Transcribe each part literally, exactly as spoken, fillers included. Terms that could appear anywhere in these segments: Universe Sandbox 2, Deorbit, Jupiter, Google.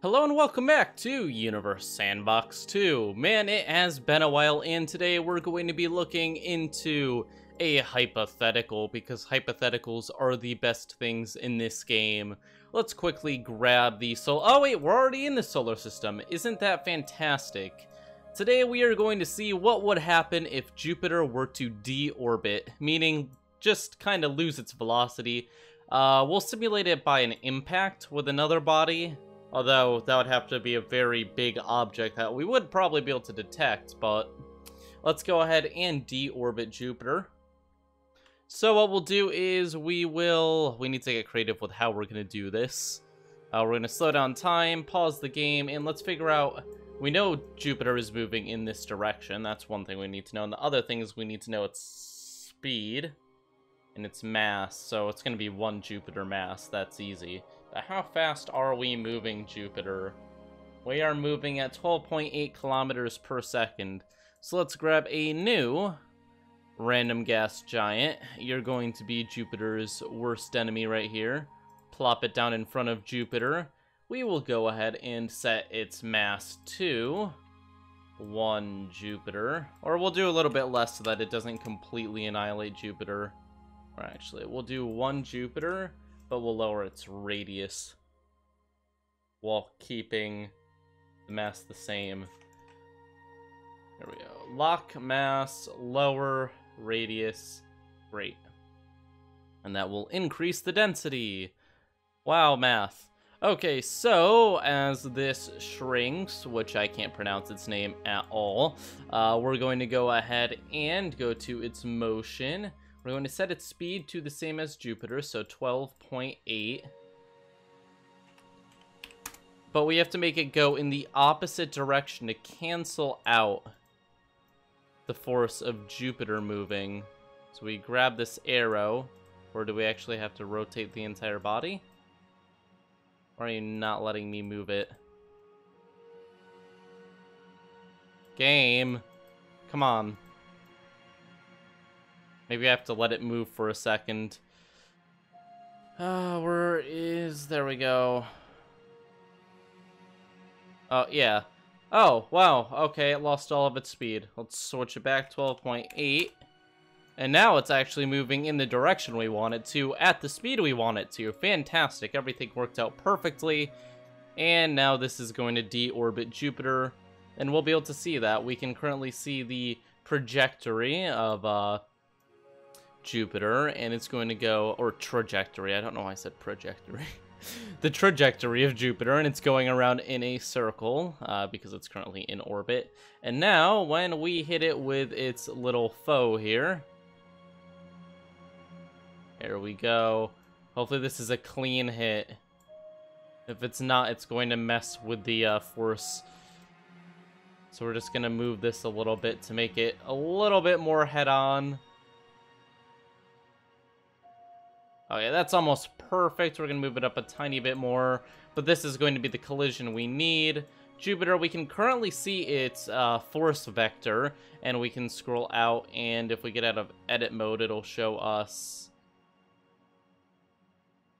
Hello and welcome back to Universe Sandbox two. Man, it has been a while, and today we're going to be looking into a hypothetical, because hypotheticals are the best things in this game. Let's quickly grab the solar... Oh wait, we're already in the solar system. Isn't that fantastic? Today we are going to see what would happen if Jupiter were to deorbit, meaning just kind of lose its velocity. Uh, we'll simulate it by an impact with another body. Although, that would have to be a very big object that we would probably be able to detect, but... Let's go ahead and deorbit Jupiter. So what we'll do is we will... We need to get creative with how we're going to do this. Uh, we're going to slow down time, pause the game, and let's figure out... We know Jupiter is moving in this direction. That's one thing we need to know. And the other thing is we need to know its speed and its mass. So it's going to be one Jupiter mass. That's easy. How fast are we moving, Jupiter? We are moving at twelve point eight kilometers per second. So let's grab a new random gas giant. You're going to be Jupiter's worst enemy right here. Plop it down in front of Jupiter. We will go ahead and set its mass to one Jupiter. Or we'll do a little bit less so that it doesn't completely annihilate Jupiter. Or actually, we'll do one Jupiter, but we'll lower its radius while keeping the mass the same. There we go. Lock mass, lower radius, great. And that will increase the density. Wow, math. Okay, so as this shrinks, which I can't pronounce its name at all, uh, we're going to go ahead and go to its motion. We're going to set its speed to the same as Jupiter, so twelve point eight. But we have to make it go in the opposite direction to cancel out the force of Jupiter moving. So we grab this arrow, or do we actually have to rotate the entire body? Or are you not letting me move it? Game, come on. Maybe I have to let it move for a second. Uh, where is... There we go. Oh, yeah. Oh, wow. Okay, it lost all of its speed. Let's switch it back, twelve point eight. And now it's actually moving in the direction we want it to, at the speed we want it to. Fantastic. Everything worked out perfectly. And now this is going to deorbit Jupiter. And we'll be able to see that. We can currently see the trajectory of... Uh, Jupiter, and it's going to go, or trajectory, I don't know why I said trajectory. The trajectory of Jupiter, and it's going around in a circle, uh, because it's currently in orbit. And now, when we hit it with its little foe here, there we go. Hopefully this is a clean hit. If it's not, it's going to mess with the uh, force. So we're just going to move this a little bit to make it a little bit more head-on. Okay, that's almost perfect. We're going to move it up a tiny bit more. But this is going to be the collision we need. Jupiter, we can currently see its uh, force vector. And we can scroll out. And if we get out of edit mode, it'll show us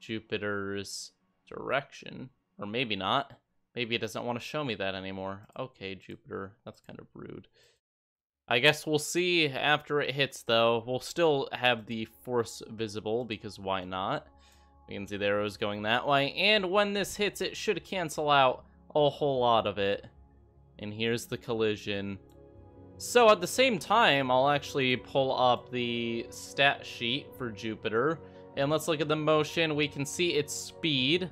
Jupiter's direction. Or maybe not. Maybe it doesn't want to show me that anymore. Okay, Jupiter. That's kind of rude. I guess we'll see after it hits, though. We'll still have the force visible, because why not? We can see the arrows going that way. And when this hits, it should cancel out a whole lot of it. And here's the collision. So at the same time, I'll actually pull up the stat sheet for Jupiter. And let's look at the motion. We can see its speed,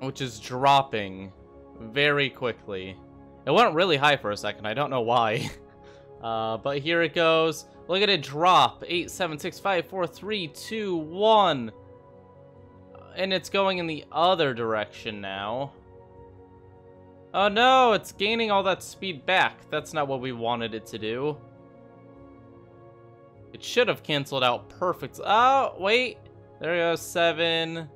which is dropping very quickly. It went really high for a second. I don't know why. Uh, but here it goes. Look at it drop. eight, seven, six, five, four, three, two, one. And it's going in the other direction now. Oh no, it's gaining all that speed back. That's not what we wanted it to do. It should have canceled out perfect. Oh, wait. There it goes. seven,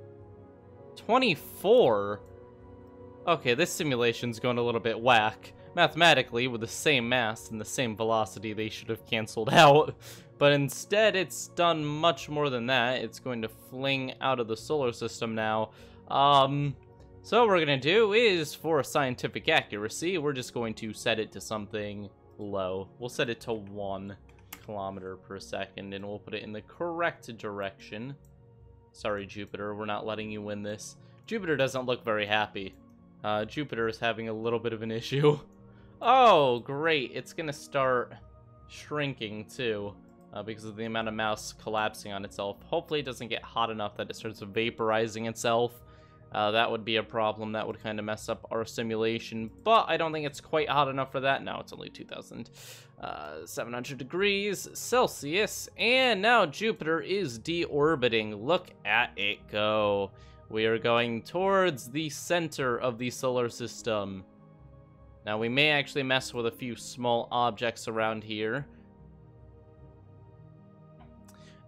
twenty-four. Okay, this simulation's going a little bit whack. Mathematically, with the same mass and the same velocity, they should have canceled out. But instead, it's done much more than that. It's going to fling out of the solar system now. Um, So what we're going to do is, for scientific accuracy, we're just going to set it to something low. We'll set it to one kilometer per second, and we'll put it in the correct direction. Sorry, Jupiter, we're not letting you win this. Jupiter doesn't look very happy. Uh, Jupiter is having a little bit of an issue. Oh, great. It's going to start shrinking, too, uh, because of the amount of mass collapsing on itself. Hopefully it doesn't get hot enough that it starts vaporizing itself. Uh, that would be a problem. That would kind of mess up our simulation, but I don't think it's quite hot enough for that. Now it's only two thousand seven hundred degrees Celsius, and now Jupiter is deorbiting. Look at it go. We are going towards the center of the solar system. Now we may actually mess with a few small objects around here.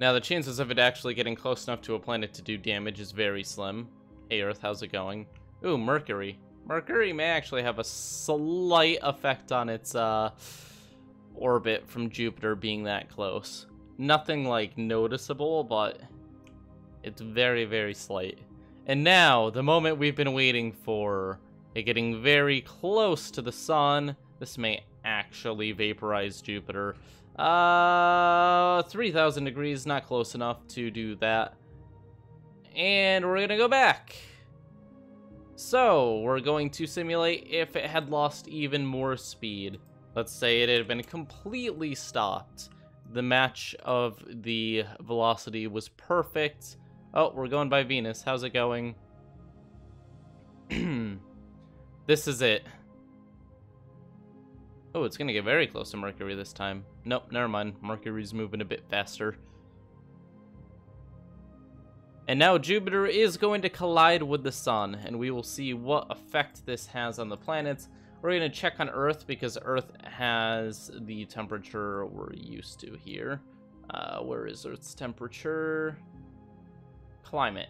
Now the chances of it actually getting close enough to a planet to do damage is very slim. Hey Earth, how's it going? Ooh, Mercury. Mercury may actually have a slight effect on its uh, orbit from Jupiter being that close. Nothing, like, noticeable, but it's very, very slight. And now, the moment we've been waiting for, it getting very close to the sun. This may actually vaporize Jupiter. Uh, three thousand degrees, not close enough to do that. And we're gonna go back. So we're going to simulate if it had lost even more speed. Let's say it had been completely stopped. The match of the velocity was perfect. Oh, we're going by Venus. How's it going? This is it. Oh, it's gonna get very close to Mercury this time. Nope, never mind. Mercury's moving a bit faster. And now Jupiter is going to collide with the sun, and we will see what effect this has on the planets. We're going to check on Earth, because Earth has the temperature we're used to here. Uh, where is Earth's temperature? Climate.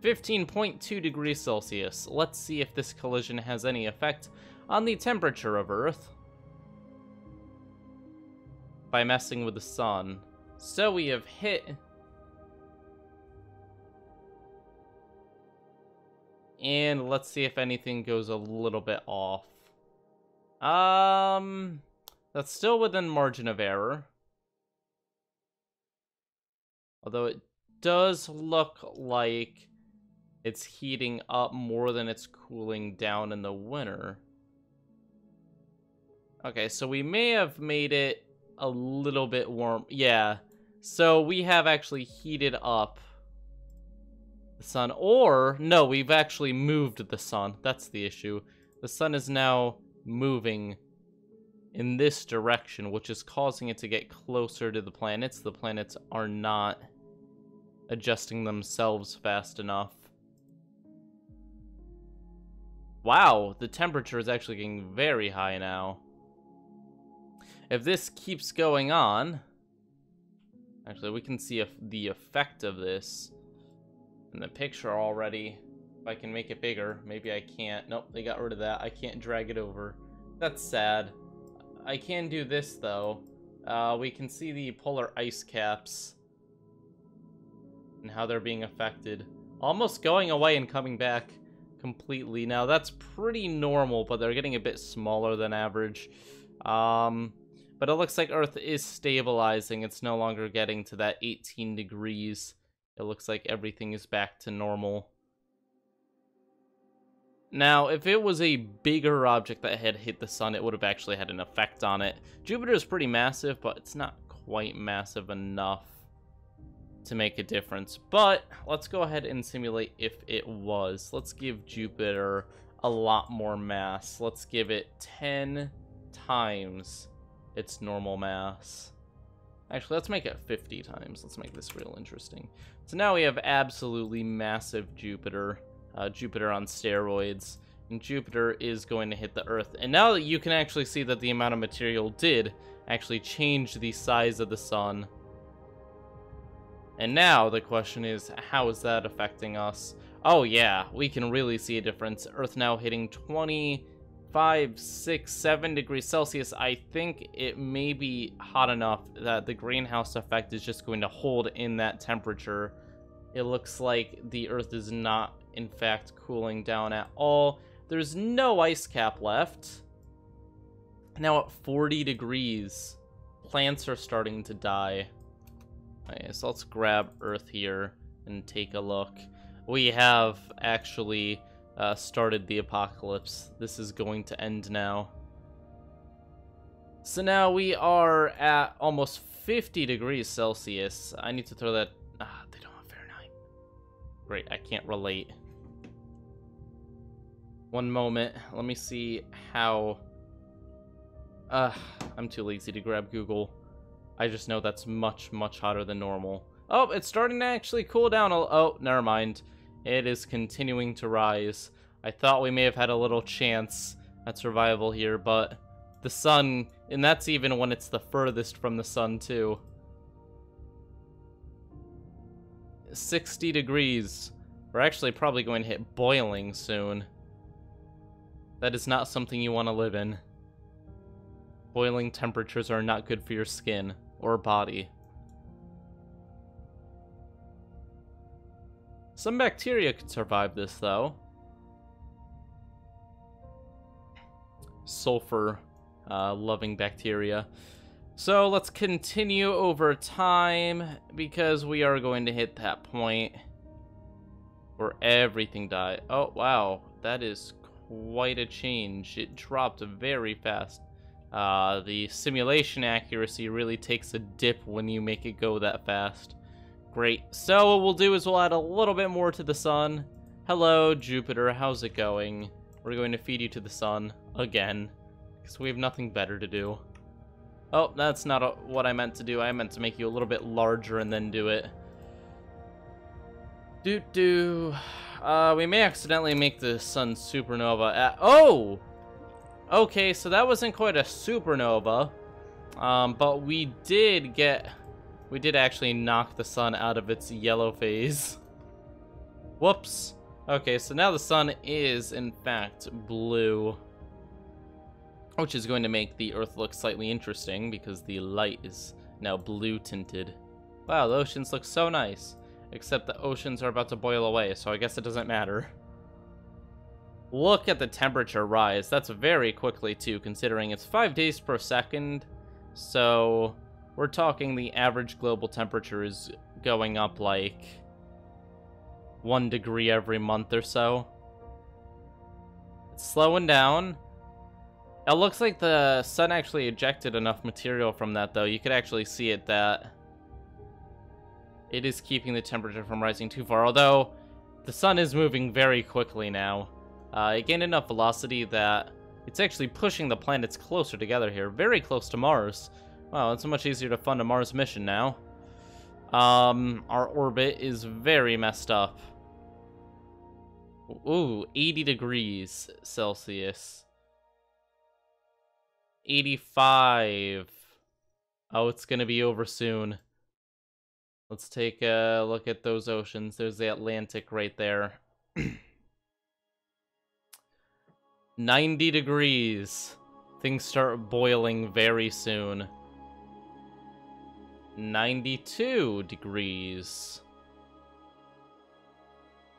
fifteen point two degrees Celsius. Let's see if this collision has any effect on the temperature of Earth by messing with the sun. So we have hit... And let's see if anything goes a little bit off. Um, that's still within margin of error. Although it does look like it's heating up more than it's cooling down in the winter. Okay, so we may have made it a little bit warm. Yeah, so we have actually heated up the sun, or no, we've actually moved the sun. That's the issue. The sun is now moving in this direction, which is causing it to get closer to the planets. The planets are not adjusting themselves fast enough. Wow, the temperature is actually getting very high now. If this keeps going on, actually, we can see if the effect of this in the picture already. If I can make it bigger. Maybe I can't. Nope, they got rid of that. I can't drag it over. That's sad. I can do this, though. Uh, we can see the polar ice caps and how they're being affected. Almost going away and coming back completely. Now, that's pretty normal, but they're getting a bit smaller than average. Um, but it looks like Earth is stabilizing. It's no longer getting to that eighteen degrees. It looks like everything is back to normal. Now, if it was a bigger object that had hit the sun, it would have actually had an effect on it. Jupiter is pretty massive, but it's not quite massive enough to make a difference. But let's go ahead and simulate if it was. Let's give Jupiter a lot more mass. Let's give it ten times its normal mass. Actually, let's make it fifty times. Let's make this real interesting. So now we have absolutely massive Jupiter. Uh, Jupiter on steroids. And Jupiter is going to hit the Earth. And now that you can actually see that the amount of material did actually change the size of the sun. And now the question is, how is that affecting us? Oh yeah, we can really see a difference. Earth now hitting twenty-five, six, seven degrees Celsius. I think it may be hot enough that the greenhouse effect is just going to hold in that temperature. It looks like the Earth is not in fact, cooling down at all. There's no ice cap left. Now at forty degrees, plants are starting to die. Okay, so let's grab Earth here and take a look. We have actually uh, started the apocalypse. This is going to end now. So now we are at almost fifty degrees Celsius. I need to throw that... Ah, they don't have Fahrenheit. Great, I can't relate. One moment. Let me see how... Uh, I'm too lazy to grab Google. I just know that's much, much hotter than normal. Oh, it's starting to actually cool down. Oh, never mind. It is continuing to rise. I thought we may have had a little chance at survival here, but the sun, and that's even when it's the furthest from the sun, too. sixty degrees. We're actually probably going to hit boiling soon. That is not something you want to live in. Boiling temperatures are not good for your skin or body. Some bacteria could survive this, though. Sulfur-loving uh, bacteria. So let's continue over time, because we are going to hit that point where everything died. Oh, wow. That is quite a change. It dropped very fast. Uh, the simulation accuracy really takes a dip when you make it go that fast. Great. So what we'll do is we'll add a little bit more to the sun. Hello, Jupiter. How's it going? We're going to feed you to the sun again, because we have nothing better to do. Oh, that's not a, what I meant to do. I meant to make you a little bit larger and then do it. Doo-doo. Uh, we may accidentally make the sun supernova at... Oh! Okay, so that wasn't quite a supernova, um, but we did get, we did actually knock the sun out of its yellow phase. Whoops. Okay, so now the sun is, in fact, blue, which is going to make the Earth look slightly interesting because the light is now blue tinted. Wow, the oceans look so nice, except the oceans are about to boil away, so I guess it doesn't matter. Look at the temperature rise. That's very quickly, too, considering it's five days per second. So we're talking the average global temperature is going up like one degree every month or so. It's slowing down. It looks like the sun actually ejected enough material from that, though. You could actually see it that it is keeping the temperature from rising too far, although the sun is moving very quickly now. Uh, it gained enough velocity that it's actually pushing the planets closer together here. Very close to Mars. Wow, it's much easier to fund a Mars mission now. Um, our orbit is very messed up. Ooh, eighty degrees Celsius. eighty-five. Oh, it's gonna be over soon. Let's take a look at those oceans. There's the Atlantic right there. ninety degrees. Things start boiling very soon. ninety-two degrees.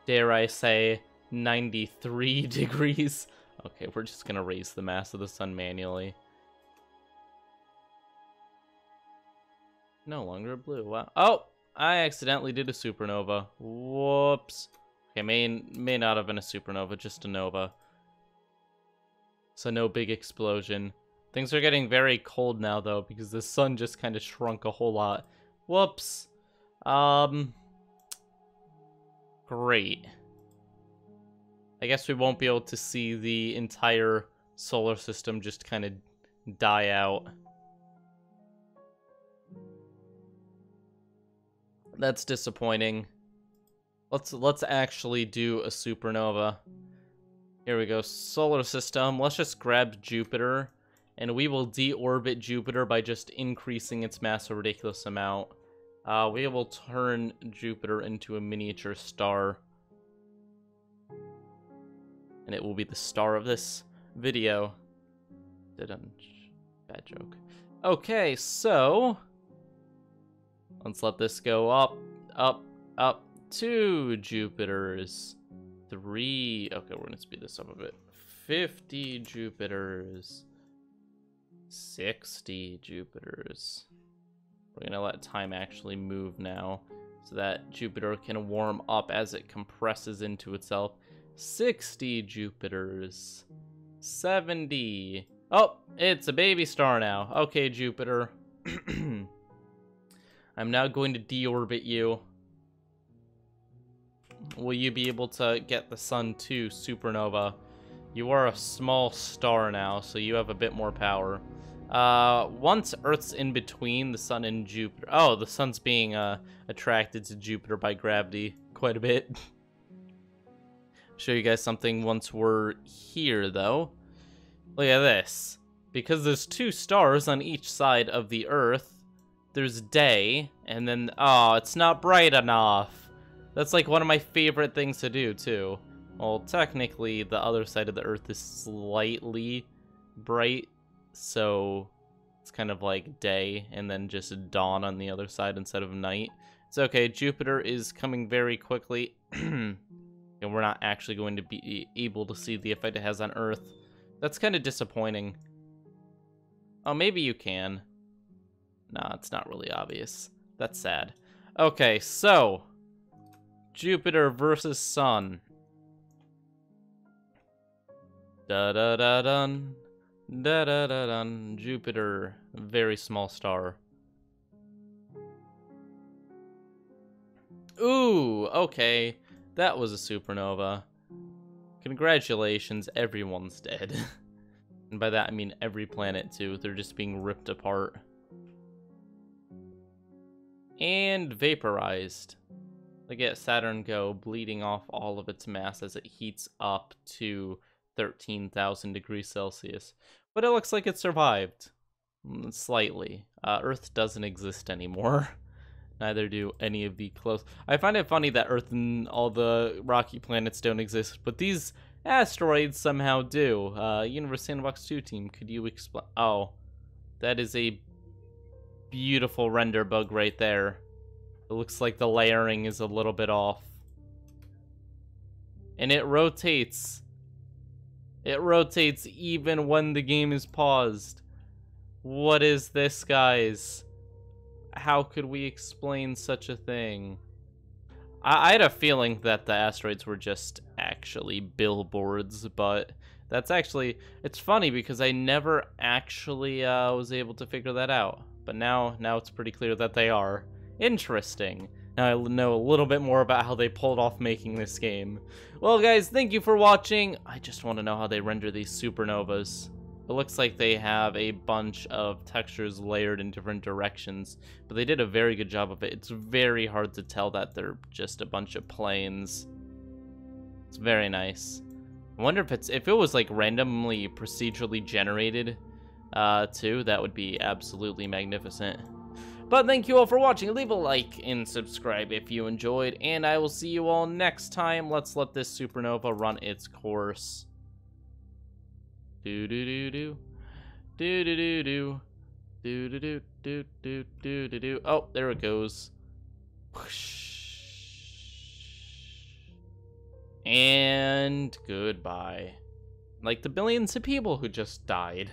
Dare I say ninety-three degrees? Okay, we're just gonna raise the mass of the sun manually. No longer blue. Wow. Oh! I accidentally did a supernova. Whoops. Okay, may, may not have been a supernova, just a nova. So no big explosion. Things are getting very cold now, though, because the sun just kind of shrunk a whole lot. Whoops. Um. Great. I guess we won't be able to see the entire solar system just kind of die out. That's disappointing. Let's let's actually do a supernova. Here we go, solar system. Let's just grab Jupiter, and we will deorbit Jupiter by just increasing its mass a ridiculous amount. Uh, we will turn Jupiter into a miniature star. And it will be the star of this video. Bad joke. Okay, so let's let this go up, up, up to Jupiter's three. Okay, we're gonna speed this up a bit. fifty Jupiters, sixty Jupiters. We're gonna let time actually move now so that Jupiter can warm up as it compresses into itself. sixty Jupiters, seventy. Oh, it's a baby star now. Okay, Jupiter. I'm now going to deorbit you. Will you be able to get the sun too, supernova? You are a small star now, so you have a bit more power. Uh, once Earth's in between the sun and Jupiter. Oh, the sun's being uh, attracted to Jupiter by gravity quite a bit. Show you guys something once we're here, though. Look at this. Because there's two stars on each side of the Earth, there's day, and then... Oh, it's not bright enough. That's like one of my favorite things to do, too. Well, technically, the other side of the Earth is slightly bright, so it's kind of like day, and then just dawn on the other side instead of night. It's okay, Jupiter is coming very quickly. And we're not actually going to be able to see the effect it has on Earth. That's kind of disappointing. Oh, maybe you can. Nah, it's not really obvious. That's sad. Okay, so... Jupiter versus Sun. Da-da-da-dun. Da-da-da-dun. Jupiter. Very small star. Ooh, okay. That was a supernova. Congratulations, everyone's dead. And by that I mean every planet too. They're just being ripped apart. And vaporized. Look at Saturn go, bleeding off all of its mass as it heats up to thirteen thousand degrees Celsius. But it looks like it survived. Slightly. Uh, Earth doesn't exist anymore. Neither do any of the close... I find it funny that Earth and all the rocky planets don't exist, but these asteroids somehow do. Uh, Universe Sandbox two team, could you explain... Oh, that is a beautiful render bug right there. It looks like the layering is a little bit off. And it rotates. It rotates even when the game is paused. What is this, guys? How could we explain such a thing? I, I had a feeling that the asteroids were just actually billboards, but that's actually... It's funny because I never actually uh, was able to figure that out. But now, now it's pretty clear that they are. Interesting. Now I know a little bit more about how they pulled off making this game. Well, guys, thank you for watching. I just want to know how they render these supernovas. It looks like they have a bunch of textures layered in different directions, but they did a very good job of it. It's very hard to tell that they're just a bunch of planes. It's very nice. I wonder if it's if it was like randomly procedurally generated uh, too, that would be absolutely magnificent. But thank you all for watching. Leave a like and subscribe if you enjoyed, and I will see you all next time. Let's let this supernova run its course. Do do do do do do do do do do do do do do do. Oh, there it goes. And goodbye. Like the billions of people who just died.